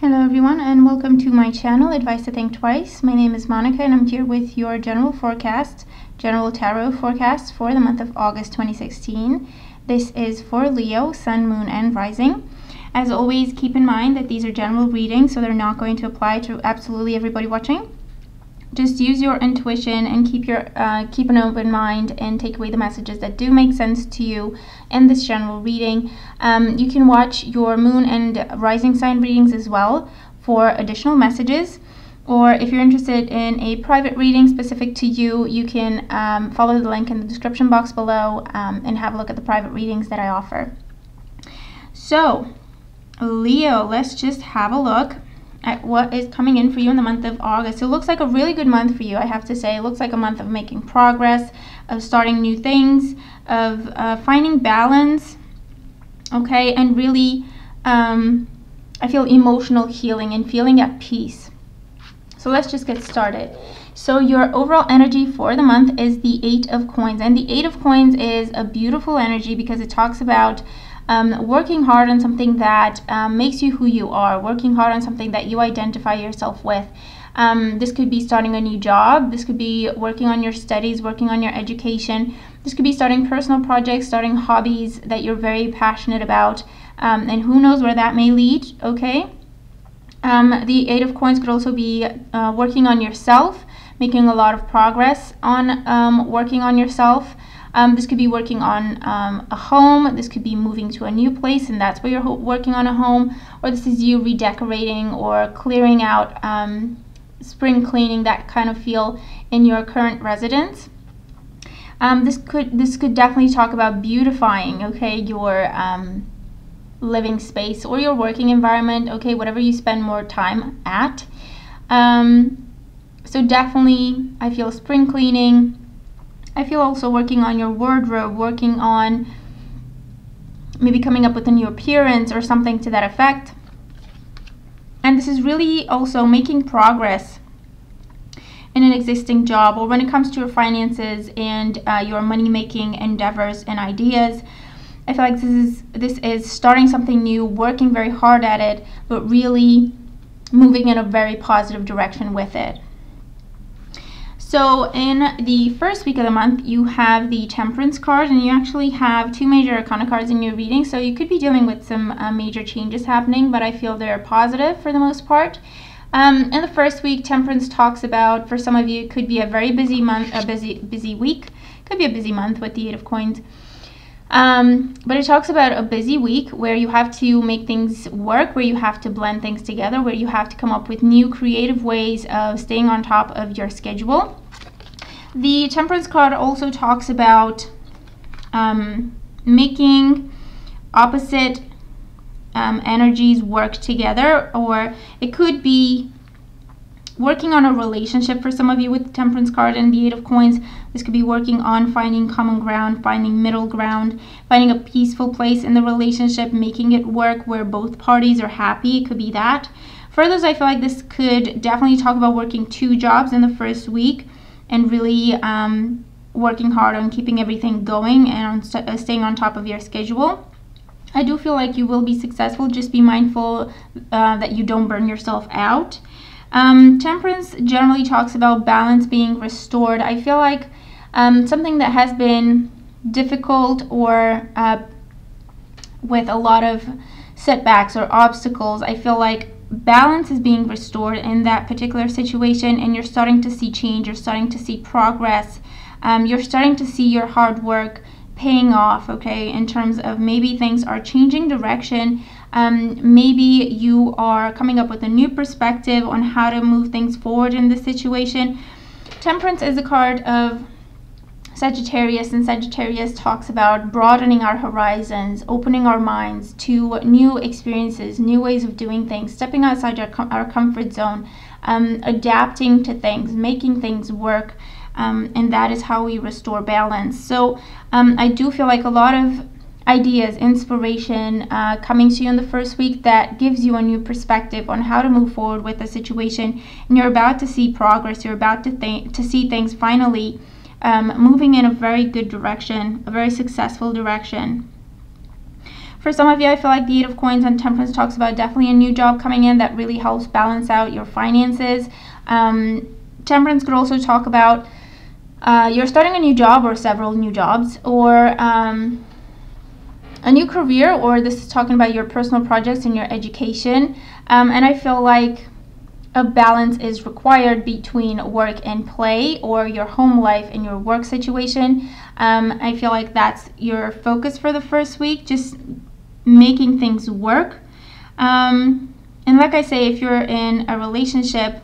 Hello everyone and welcome to my channel Advice to Think Twice. My name is Monica and I'm here with your general tarot forecast for the month of August 2016. This is for Leo, Sun, Moon and Rising. As always, keep in mind that these are general readings, so they're not going to apply to absolutely everybody watching. Just use your intuition and keep an open mind and take away the messages that do make sense to you in this general reading. You can watch your moon and rising sign readings as well for additional messages. Or if you're interested in a private reading specific to you, you can follow the link in the description box below and have a look at the private readings that I offer. So, Leo, let's just have a look at what is coming in for you in the month of August. It looks like a really good month for you, I have to say. It looks like a month of making progress, of starting new things, of finding balance, okay, and really, I feel emotional healing and feeling at peace. So let's just get started. So your overall energy for the month is the Eight of Coins, and the Eight of Coins is a beautiful energy because it talks about working hard on something that makes you who you are, working hard on something that you identify yourself with. This could be starting a new job, this could be working on your studies, working on your education, this could be starting personal projects, starting hobbies that you're very passionate about, and who knows where that may lead, okay? The Eight of Coins could also be working on yourself, making a lot of progress on working on yourself. This could be working on a home, this could be moving to a new place and that's where you're working on a home, or this is you redecorating or clearing out, spring cleaning, that kind of feel in your current residence. This could definitely talk about beautifying, okay, your living space or your working environment, okay, whatever you spend more time at. So definitely I feel spring cleaning. I feel also working on your wardrobe, working on maybe coming up with a new appearance or something to that effect. And this is really also making progress in an existing job or when it comes to your finances and your money-making endeavors and ideas. I feel like this is starting something new, working very hard at it, but really moving in a very positive direction with it. So in the first week of the month, you have the Temperance card, and you actually have two major arcana cards in your reading, so you could be dealing with some major changes happening, but I feel they're positive for the most part. In the first week, Temperance talks about, for some of you, it could be a very busy month, a busy week, could be a busy month with the Eight of Coins. But it talks about a busy week where you have to make things work, where you have to blend things together, where you have to come up with new creative ways of staying on top of your schedule. The Temperance card also talks about making opposite energies work together, or it could be working on a relationship for some of you with the Temperance card and the Eight of Coins. This could be working on finding common ground, finding middle ground, finding a peaceful place in the relationship, making it work where both parties are happy. It could be that. For others, I feel like this could definitely talk about working two jobs in the first week and really working hard on keeping everything going and on staying on top of your schedule. I do feel like you will be successful. Just be mindful that you don't burn yourself out. Temperance generally talks about balance being restored. I feel like something that has been difficult or with a lot of setbacks or obstacles, I feel like balance is being restored in that particular situation and you're starting to see change, you're starting to see progress, you're starting to see your hard work paying off, okay, in terms of maybe things are changing direction. Maybe you are coming up with a new perspective on how to move things forward in this situation. Temperance is a card of Sagittarius, and Sagittarius talks about broadening our horizons, opening our minds to new experiences, new ways of doing things, stepping outside our comfort zone, adapting to things, making things work, and that is how we restore balance. So I do feel like a lot of ideas, inspiration coming to you in the first week that gives you a new perspective on how to move forward with the situation, and you're about to see progress, you're about to see things finally moving in a very good direction, a very successful direction. For some of you, I feel like the 8 of Coins on Temperance talks about definitely a new job coming in that really helps balance out your finances. Temperance could also talk about you're starting a new job or several new jobs, or a new career, or this is talking about your personal projects and your education. And I feel like a balance is required between work and play, or your home life and your work situation. I feel like that's your focus for the first week, just making things work. And like I say, if you're in a relationship,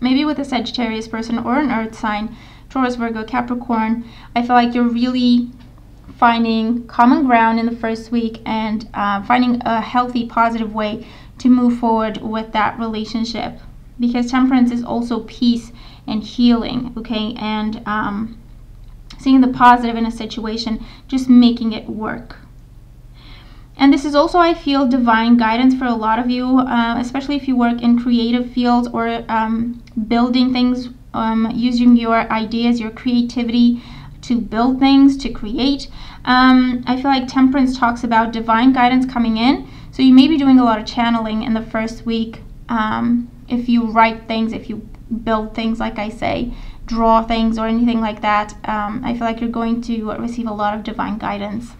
maybe with a Sagittarius person or an Earth sign, Taurus, Virgo, Capricorn, I feel like you're really finding common ground in the first week and finding a healthy, positive way to move forward with that relationship, because Temperance is also peace and healing, okay, and seeing the positive in a situation, just making it work. And this is also, I feel, divine guidance for a lot of you, especially if you work in creative fields or building things, using your ideas, your creativity to build things, to create. I feel like Temperance talks about divine guidance coming in. So you may be doing a lot of channeling in the first week. If you write things, if you build things, like I say, draw things or anything like that, I feel like you're going to receive a lot of divine guidance,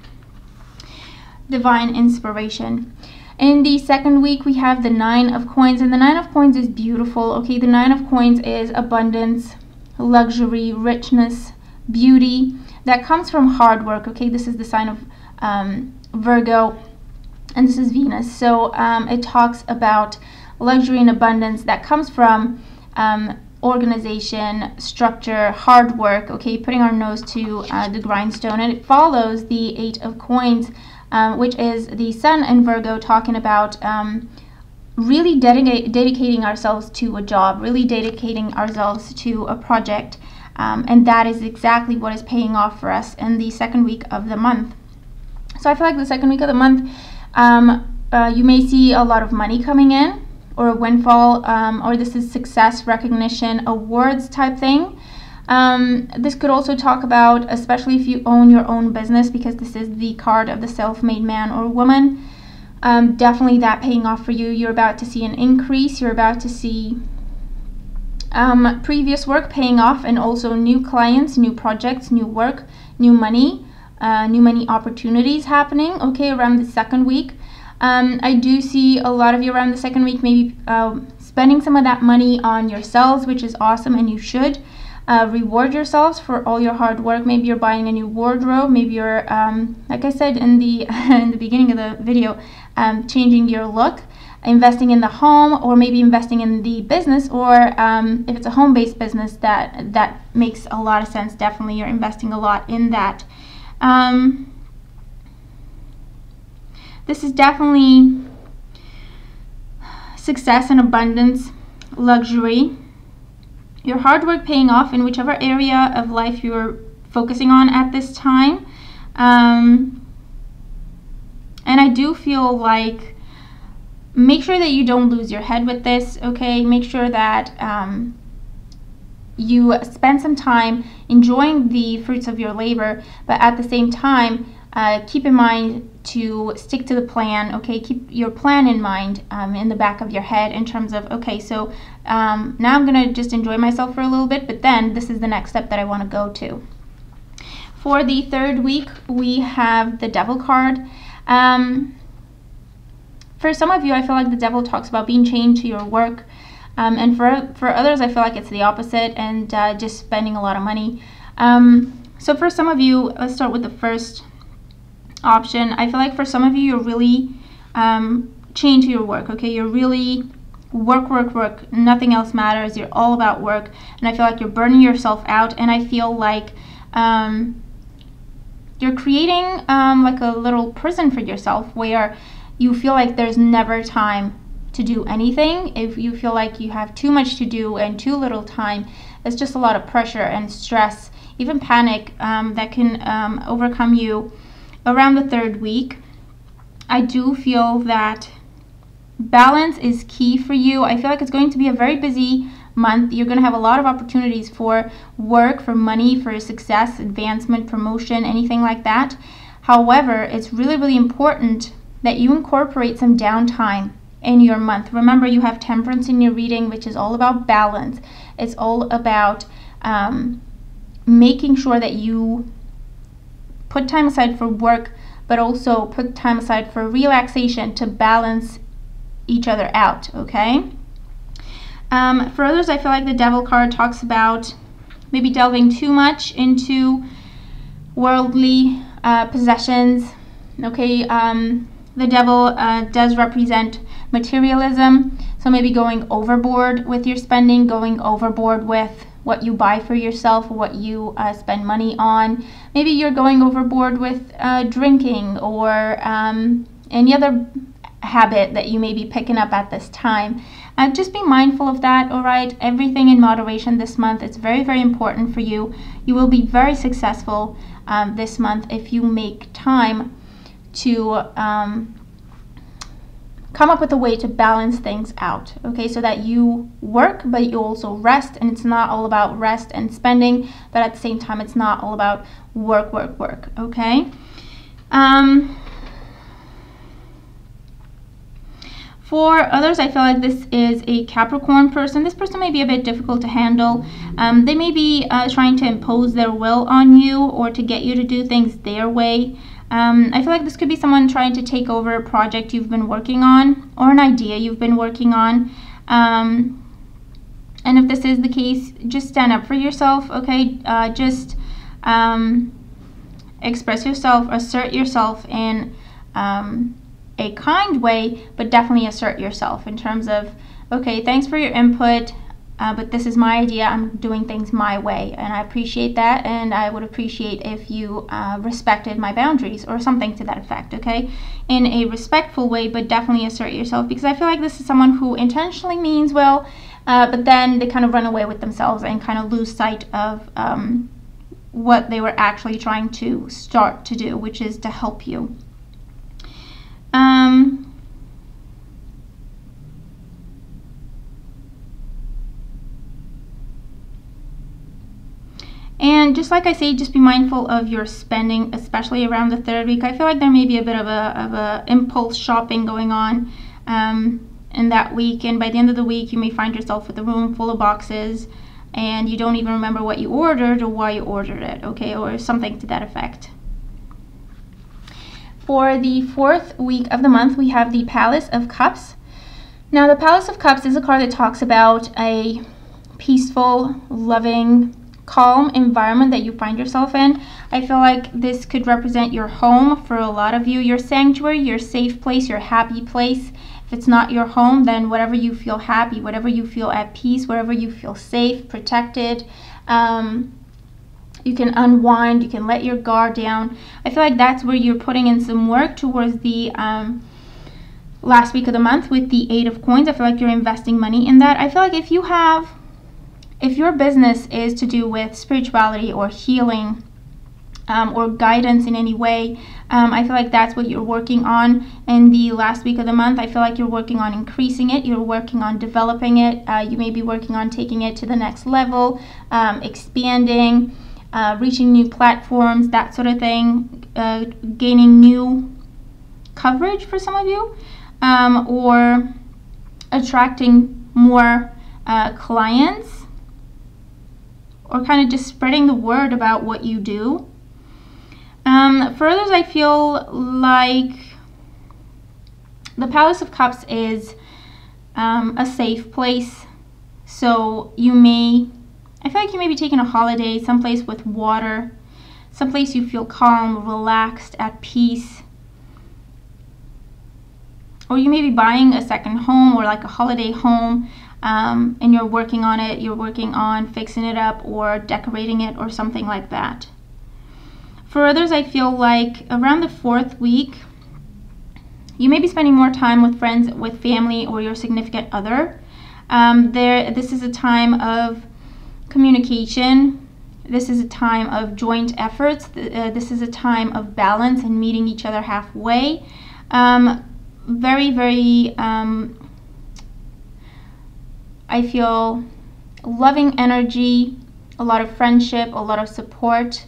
divine inspiration. In the second week, we have the 9 of Coins, and the 9 of Coins is beautiful. Okay, the 9 of Coins is abundance, luxury, richness, beauty. That comes from hard work, okay? This is the sign of Virgo. And this is Venus, so it talks about luxury and abundance that comes from organization, structure, hard work, okay, putting our nose to the grindstone. And it follows the 8 of Coins, which is the Sun and Virgo, talking about really dedicating ourselves to a job, really dedicating ourselves to a project, and that is exactly what is paying off for us in the second week of the month. So I feel like the second week of the month, you may see a lot of money coming in, or a windfall, or this is success, recognition, awards type thing. This could also talk about, especially if you own your own business, because this is the card of the self-made man or woman, definitely that paying off for you. You're about to see an increase, you're about to see previous work paying off, and also new clients, new projects, new work, new money opportunities happening, okay, around the second week. I do see a lot of you around the second week maybe spending some of that money on yourselves, which is awesome, and you should reward yourselves for all your hard work. Maybe you're buying a new wardrobe, maybe you're, like I said in the in the beginning of the video, changing your look, investing in the home, or maybe investing in the business, or if it's a home-based business, that makes a lot of sense. Definitely you're investing a lot in that. This is definitely success and abundance, luxury, your hard work paying off in whichever area of life you're focusing on at this time. And I do feel like, make sure that you don't lose your head with this, okay? Make sure that you spend some time enjoying the fruits of your labor, but at the same time, keep in mind to stick to the plan, okay? Keep your plan in mind, in the back of your head, in terms of, okay, so now I'm gonna just enjoy myself for a little bit, but then this is the next step that I wanna go to. For the third week, we have the Devil card. For some of you, I feel like the Devil talks about being chained to your work. And for others, I feel like it's the opposite, and just spending a lot of money. So for some of you, let's start with the first option. I feel like for some of you, you're really chained to your work, okay? You're really work, work, work. Nothing else matters. You're all about work. And I feel like you're burning yourself out. And I feel like you're creating like a little prison for yourself, where you feel like there's never time to do anything. If you feel like you have too much to do and too little time, it's just a lot of pressure and stress, even panic that can overcome you around the third week. I do feel that balance is key for you. I feel like it's going to be a very busy month. You're going to have a lot of opportunities for work, for money, for success, advancement, promotion, anything like that. However, it's really, really important that you incorporate some downtime in your month. Remember, you have temperance in your reading, which is all about balance. It's all about making sure that you put time aside for work, but also put time aside for relaxation to balance each other out, okay? For others, I feel like the Devil card talks about maybe delving too much into worldly possessions, okay? The Devil does represent materialism, so maybe going overboard with your spending, going overboard with what you buy for yourself, what you spend money on. Maybe you're going overboard with drinking or any other habit that you may be picking up at this time. Just be mindful of that, all right? Everything in moderation this month. It's very, very important for you. You will be very successful this month if you make time to come up with a way to balance things out, okay? So that you work, but you also rest, and it's not all about rest and spending, but at the same time, it's not all about work, work, work, okay? For others, I feel like this is a Capricorn person. This person may be a bit difficult to handle. They may be trying to impose their will on you or to get you to do things their way. I feel like this could be someone trying to take over a project you've been working on or an idea you've been working on. And if this is the case, just stand up for yourself, okay? Express yourself, assert yourself in a kind way, but definitely assert yourself in terms of, okay, thanks for your input, but this is my idea. I'm doing things my way, and I appreciate that, and I would appreciate if you respected my boundaries or something to that effect, okay? In a respectful way, but definitely assert yourself, because I feel like this is someone who intentionally means well, but then they kind of run away with themselves and kind of lose sight of what they were actually trying to start to do, which is to help you. And just like I say, just be mindful of your spending, especially around the third week. I feel like there may be a bit of a impulse shopping going on in that week. And by the end of the week, you may find yourself with a room full of boxes and you don't even remember what you ordered or why you ordered it, okay, or something to that effect. For the fourth week of the month, we have the Palace of Cups. Now, the Palace of Cups is a card that talks about a peaceful, loving, calm environment that you find yourself in. I feel like this could represent your home for a lot of you, your sanctuary, your safe place, your happy place. If it's not your home, then whatever you feel happy, whatever you feel at peace, wherever you feel safe, protected, you can unwind, you can let your guard down. I feel like that's where you're putting in some work towards the last week of the month with the Eight of Coins. I feel like you're investing money in that. I feel like if your business is to do with spirituality or healing or guidance in any way, I feel like that's what you're working on in the last week of the month. I feel like you're working on increasing it, you're working on developing it, you may be working on taking it to the next level, expanding, reaching new platforms, that sort of thing, gaining new coverage for some of you, or attracting more clients, or kind of just spreading the word about what you do. For others, I feel like the Palace of Cups is a safe place. So I feel like you may be taking a holiday, someplace with water, someplace you feel calm, relaxed, at peace. Or you may be buying a second home or like a holiday home. And you're working on it, you're working on fixing it up or decorating it or something like that. For others, I feel like around the fourth week, you may be spending more time with friends, with family, or your significant other. This is a time of communication. This is a time of joint efforts. This is a time of balance and meeting each other halfway. Very, very... I feel loving energy, a lot of friendship, a lot of support,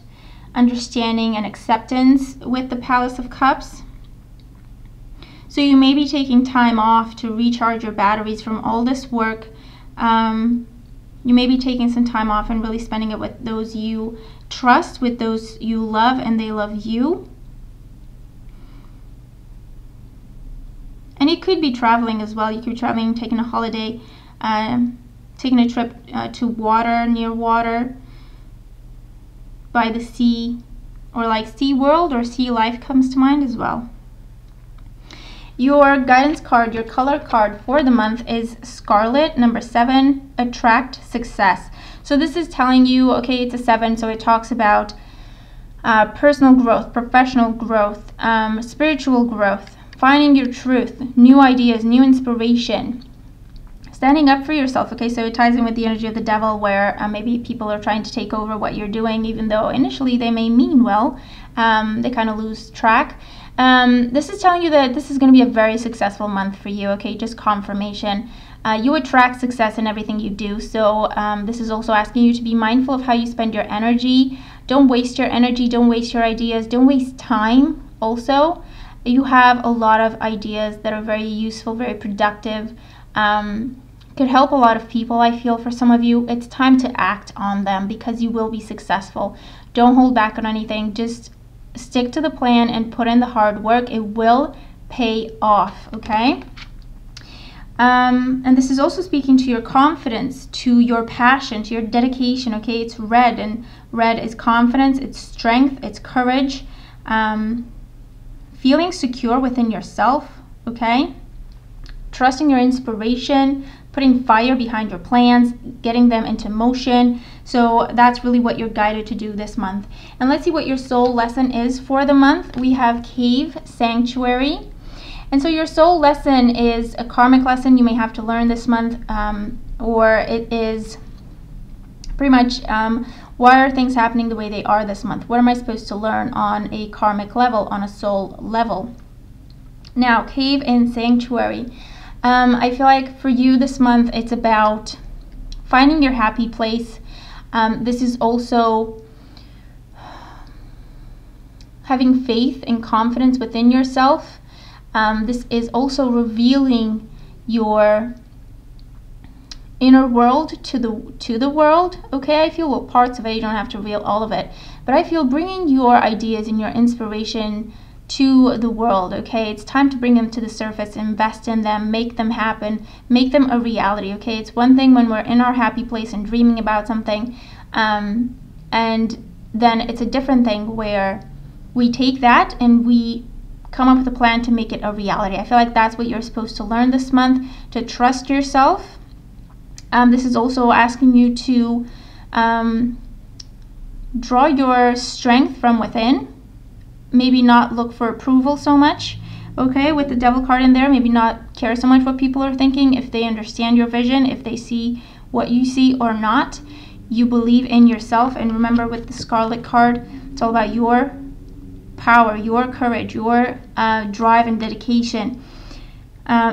understanding, and acceptance with the Palace of Cups. So you may be taking time off to recharge your batteries from all this work. You may be taking some time off and really spending it with those you trust, with those you love, and they love you. And it could be traveling as well. You could be traveling, taking a holiday, taking a trip to water, near water, by the sea, or like Sea World or Sea Life comes to mind as well. Your guidance card, your color card for the month is Scarlet, number 7, Attract Success. So this is telling you, okay, it's a 7, so it talks about personal growth, professional growth, spiritual growth, finding your truth, new ideas, new inspiration, standing up for yourself. Okay, so it ties in with the energy of the devil, where maybe people are trying to take over what you're doing, even though initially they may mean well. They kind of lose track. This is telling you that this is going to be a very successful month for you. Okay, just confirmation. You attract success in everything you do. So this is also asking you to be mindful of how you spend your energy. Don't waste your energy. Don't waste your ideas. Don't waste time. Also, you have a lot of ideas that are very useful, very productive. Could help a lot of people, I feel, for some of you. It's time to act on them because you will be successful. Don't hold back on anything. Just stick to the plan and put in the hard work. It will pay off, okay? And this is also speaking to your confidence, to your passion, to your dedication, okay? It's red, and red is confidence, it's strength, it's courage, feeling secure within yourself, okay? Trusting your inspiration, putting fire behind your plans, getting them into motion. So that's really what you're guided to do this month. And let's see what your soul lesson is for the month. We have Cave, Sanctuary. And so your soul lesson is a karmic lesson you may have to learn this month, or it is pretty much why are things happening the way they are this month? What am I supposed to learn on a karmic level, on a soul level? Now, Cave and Sanctuary. I feel like for you this month, it's about finding your happy place. This is also having faith and confidence within yourself. This is also revealing your inner world to the world. Okay, I feel what parts of it, you don't have to reveal all of it. But I feel bringing your ideas and your inspiration to the world, okay? It's time to bring them to the surface, invest in them, make them happen, make them a reality, okay? It's one thing when we're in our happy place and dreaming about something, and then it's a different thing where we take that and we come up with a plan to make it a reality. I feel like that's what you're supposed to learn this month, to trust yourself. This is also asking you to draw your strength from within. Maybe not look for approval so much, okay, with the devil card in there. Maybe not care so much what people are thinking, if they understand your vision, if they see what you see or not. You believe in yourself, and remember with the Scarlet card, it's all about your power, your courage, your drive and dedication,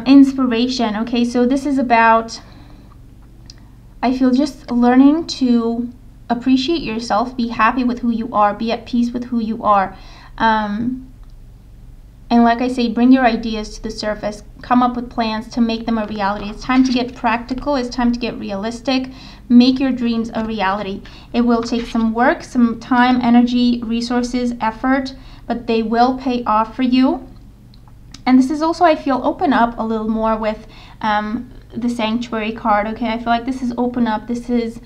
inspiration, okay? So this is about, I feel, just learning to appreciate yourself, be happy with who you are, be at peace with who you are. And like I say, bring your ideas to the surface, come up with plans to make them a reality. It's time to get practical, it's time to get realistic, make your dreams a reality. It will take some work, some time, energy, resources, effort, but they will pay off for you. And this is also, I feel, open up a little more with the Sanctuary card, okay? I feel like this is open up, this is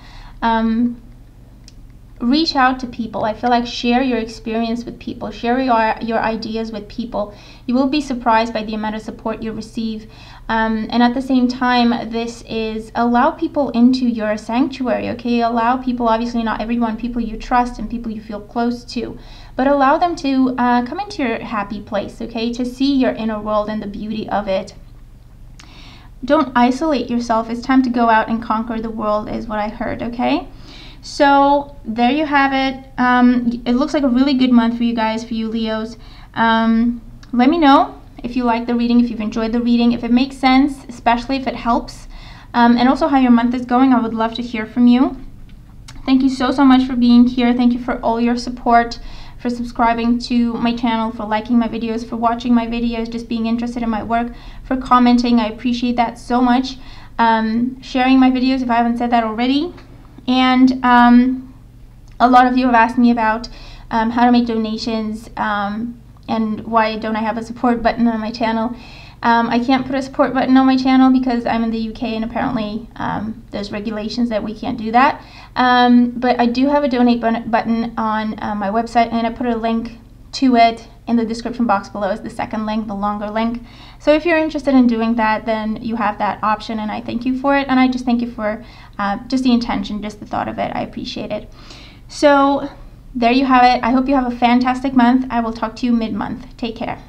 reach out to people. I feel like share your experience with people, share your ideas with people. You will be surprised by the amount of support you receive. And at the same time, this is allow people into your sanctuary, okay? Allow people, obviously not everyone, people you trust and people you feel close to, but allow them to come into your happy place, okay? To see your inner world and the beauty of it. Don't isolate yourself. It's time to go out and conquer the world is what I heard, okay? So there you have it. It looks like a really good month for you guys, for you Leos. Let me know if you like the reading, if you've enjoyed the reading, if it makes sense, especially if it helps, and also how your month is going. I would love to hear from you. Thank you so much for being here. Thank you for all your support, for subscribing to my channel, for liking my videos, for watching my videos, just being interested in my work, for commenting. I appreciate that so much. Sharing my videos if I haven't said that already. And a lot of you have asked me about how to make donations and why don't I have a support button on my channel. I can't put a support button on my channel because I'm in the UK and apparently there's regulations that we can't do that. But I do have a donate button on my website, and I put a link to it in the description box below. Is the second link, the longer link. So if you're interested in doing that, then you have that option, and I thank you for it. And I just thank you for just the intention, just the thought of it. I appreciate it. So there you have it. I hope you have a fantastic month. I will talk to you mid-month. Take care.